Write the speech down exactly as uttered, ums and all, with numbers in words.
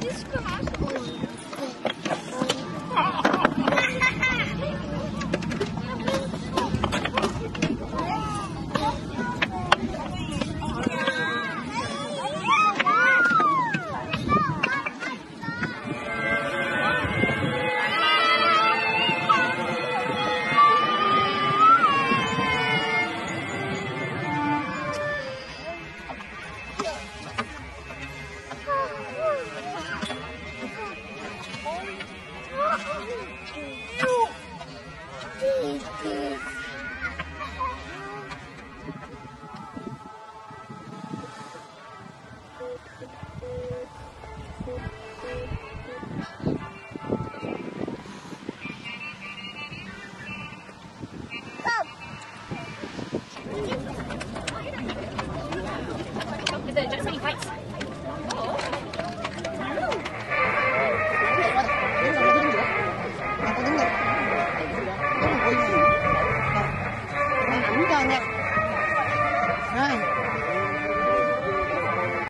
Desculpa.